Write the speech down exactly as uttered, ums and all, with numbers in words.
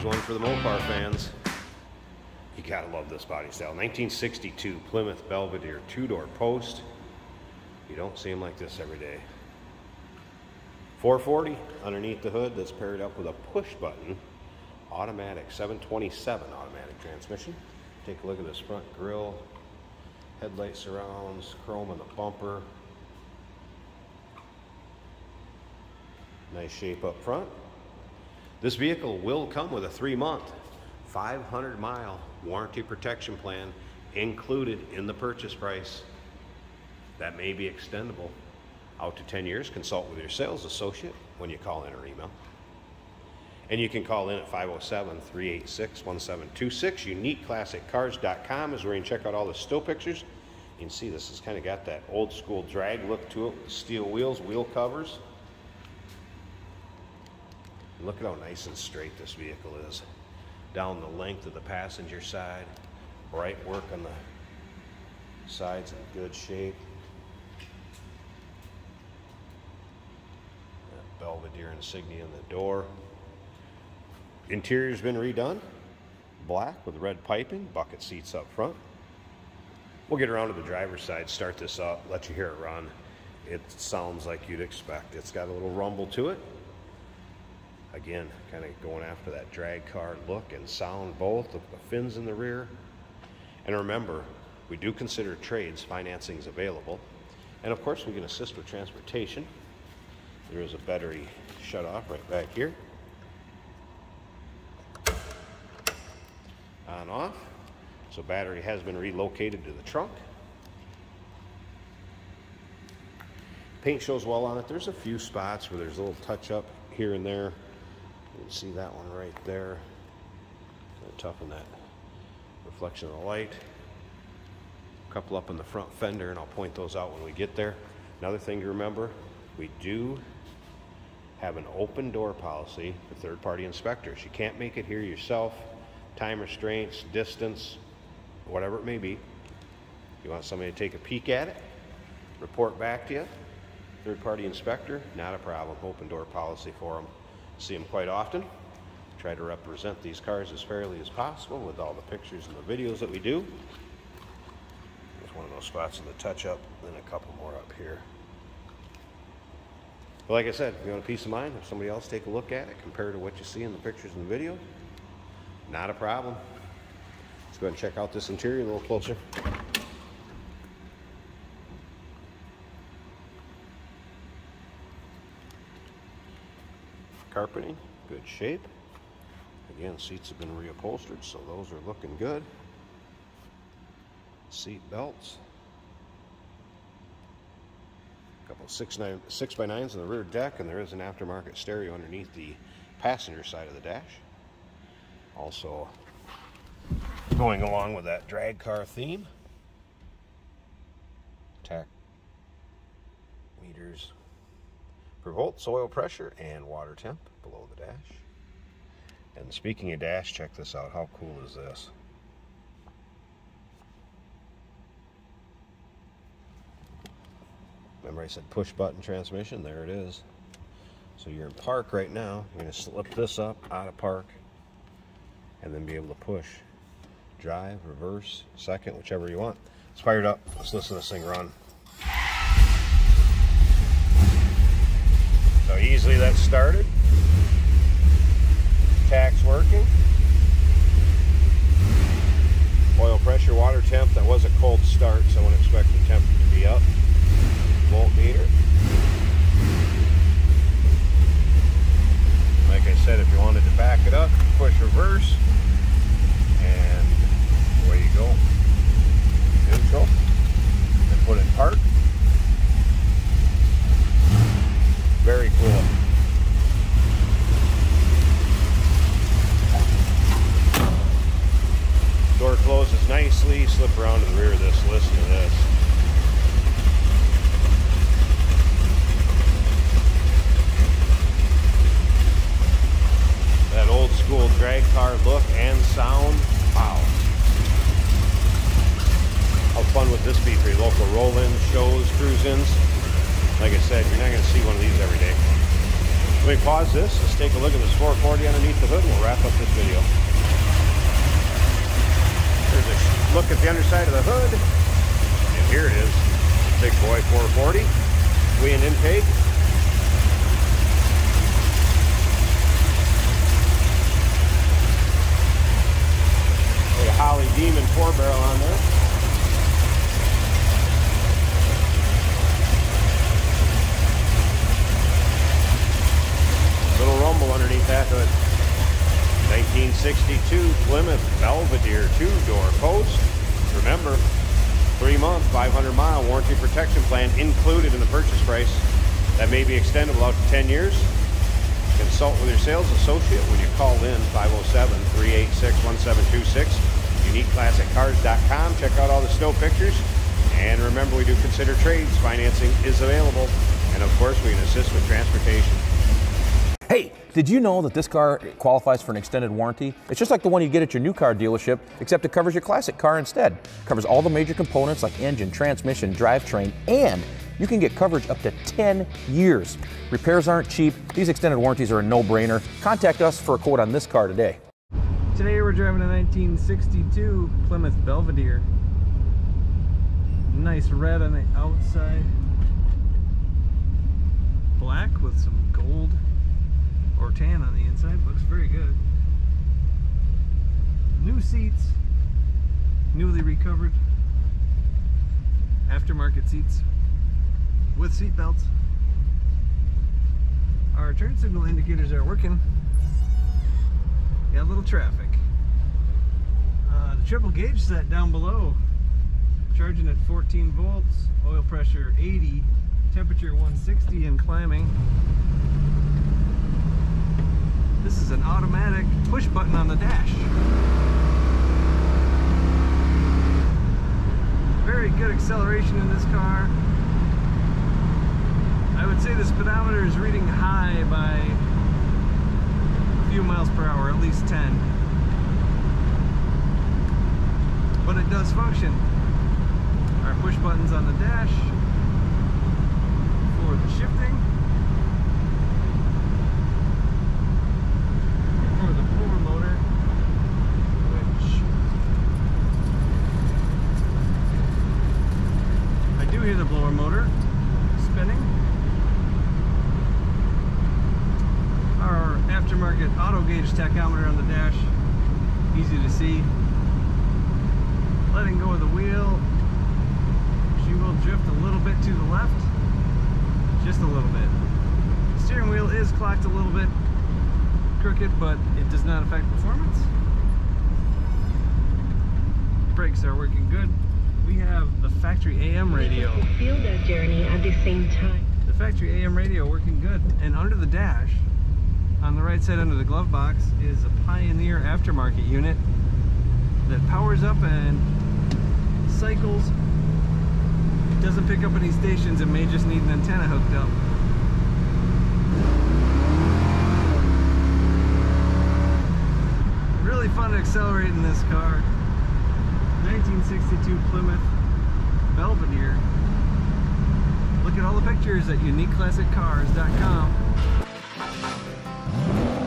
here's one for the Mopar fans. You gotta love this body style. nineteen sixty-two Plymouth Belvedere two-door post. You don't see them like this every day. four forty underneath the hood that's paired up with a push button automatic seven twenty-seven automatic transmission. Take a look at this front grille, headlight surrounds, chrome on the bumper. Nice shape up front. This vehicle will come with a three-month, five hundred mile warranty protection plan included in the purchase price. That may be extendable out to ten years. Consult with your sales associate when you call in or email. And you can call in at five oh seven, three eight six, one seven two six. unique classic cars dot com is where you can check out all the still pictures. You can see this has kind of got that old school drag look to it with steel wheels, wheel covers. And look at how nice and straight this vehicle is. Down the length of the passenger side. Bright work on the sides in good shape. That Belvedere insignia in the door. Interior's been redone, black with red piping, bucket seats up front. We'll get around to the driver's side, start this up, let you hear it run. It sounds like you'd expect. It's got a little rumble to it. Again, kind of going after that drag car look and sound, both of the fins in the rear. And remember, we do consider trades, financing's available. And of course, we can assist with transportation. There is a battery shut off right back here. On off. So battery has been relocated to the trunk. Paint shows well on it. There's a few spots where there's a little touch up here and there. You can see that one right there. Kind of toughen that reflection of the light. A couple up on the front fender, and I'll point those out when we get there. Another thing to remember, we do have an open door policy for third-party inspectors. You can't make it here yourself. Time restraints, distance, whatever it may be. You want somebody to take a peek at it, report back to you. Third-party inspector, not a problem. Open door policy for them. See them quite often. Try to represent these cars as fairly as possible with all the pictures and the videos that we do. There's one of those spots in the touch-up, then a couple more up here. But like I said, if you want a peace of mind, if somebody else take a look at it, compare to what you see in the pictures and the video, not a problem. Let's go ahead and check out this interior a little closer. Carpeting, good shape. Again, seats have been reupholstered, so those are looking good. Seat belts. A couple of six, nine, six by nines on the rear deck, and there is an aftermarket stereo underneath the passenger side of the dash. Also, going along with that drag car theme, tach meters per volt, oil pressure, and water temp below the dash. And speaking of dash, check this out. How cool is this? Remember I said push button transmission? There it is. So you're in park right now. You're going to slip this up out of park, and then be able to push, drive, reverse, second, whichever you want. It's fired up. Let's listen to this thing run. So easily that started. Tach's working. Oil pressure, water temp. That was a cold start, so I wouldn't expect the temperature to be up. Voltmeter. Like I said, if you wanted to back it up, push reverse, and away you go. Neutral, and put it in park. Very cool. Door closes nicely. Slip around to the rear of this. Listen to this. That old school drag car look and sound. Wow. How fun would this be for your local roll-ins, shows, cruise-ins? Like I said, you're not going to see one of these every day. Let me pause this. Let's take a look at this four forty underneath the hood and we'll wrap up this video. Here's a look at the underside of the hood. And here it is. Big boy four forty. We an intake. A Holley Demon four barrel on there. Underneath that hood, nineteen sixty-two Plymouth Belvedere two-door post. Remember, three-month, five hundred mile warranty protection plan included in the purchase price. That may be extendable out to ten years. Consult with your sales associate when you call in five oh seven, three eight six, one seven two six. unique classic cars dot com. Check out all the snow pictures. And remember, we do consider trades. Financing is available. And of course, we can assist with transportation. Hey, did you know that this car qualifies for an extended warranty? It's just like the one you get at your new car dealership, except it covers your classic car instead. It covers all the major components like engine, transmission, drivetrain, and you can get coverage up to ten years. Repairs aren't cheap. These extended warranties are a no-brainer. Contact us for a quote on this car today. Today we're driving a nineteen sixty-two Plymouth Belvedere. Nice red on the outside. Black with some gold or tan on the inside. Looks very good. New seats, newly recovered, aftermarket seats with seat belts. Our turn signal indicators are working. Got a little traffic. Uh, the triple gauge set down below, charging at fourteen volts, oil pressure eighty, temperature one sixty and climbing. This is an automatic push button on the dash. Very good acceleration in this car. I would say the speedometer is reading high by a few miles per hour, at least ten. But it does function. Our push buttons on the dash for the shifting. The blower motor spinning. Our aftermarket auto gauge tachometer on the dash, easy to see. Letting go of the wheel, she will drift a little bit to the left, just a little bit. The steering wheel is clocked a little bit crooked, but it does not affect performance. Brakes are working good. We have the factory A M radio. We feel their journey at the same time. The factory A M radio working good. And under the dash, on the right side under the glove box, is a Pioneer aftermarket unit that powers up and cycles. It doesn't pick up any stations. It may just need an antenna hooked up. Really fun to accelerate in this car. nineteen sixty-two Plymouth Belvedere. Look at all the pictures at unique classic cars dot com.